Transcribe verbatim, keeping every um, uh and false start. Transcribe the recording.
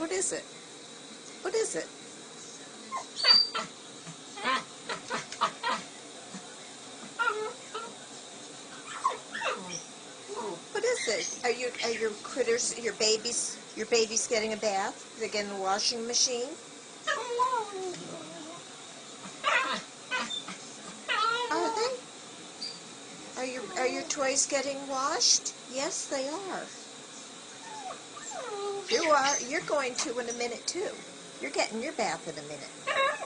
What is it? What is it? What is it? Are you are your critters your babies your babies getting a bath? They're getting a washing machine? Are they? Are your are your toys getting washed? Yes, they are. You are. You're going to in a minute, too. You're getting your bath in a minute.